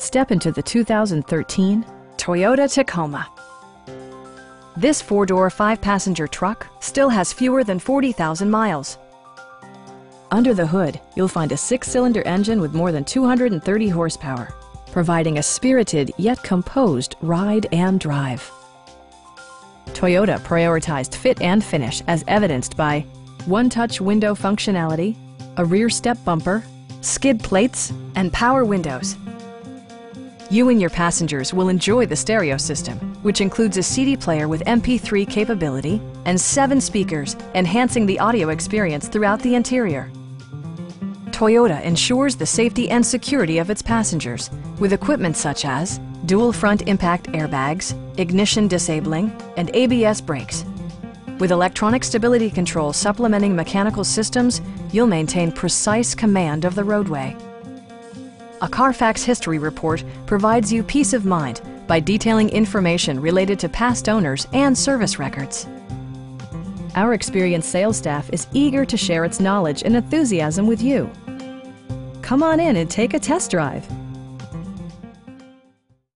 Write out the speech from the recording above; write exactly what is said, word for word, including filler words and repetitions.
Step into the two thousand thirteen Toyota Tacoma. This four-door, five-passenger truck still has fewer than forty thousand miles. Under the hood, you'll find a six-cylinder engine with more than two hundred thirty horsepower, providing a spirited yet composed ride and drive. Toyota prioritized fit and finish as evidenced by one-touch window functionality, a rear step bumper, skid plates, and power windows. You and your passengers will enjoy the stereo system, which includes a C D player with M P three capability and seven speakers, enhancing the audio experience throughout the interior. Toyota ensures the safety and security of its passengers with equipment such as dual front impact airbags, ignition disabling, and A B S brakes. With electronic stability control supplementing mechanical systems, you'll maintain precise command of the roadway. A Carfax history report provides you peace of mind by detailing information related to past owners and service records. Our experienced sales staff is eager to share its knowledge and enthusiasm with you. Come on in and take a test drive.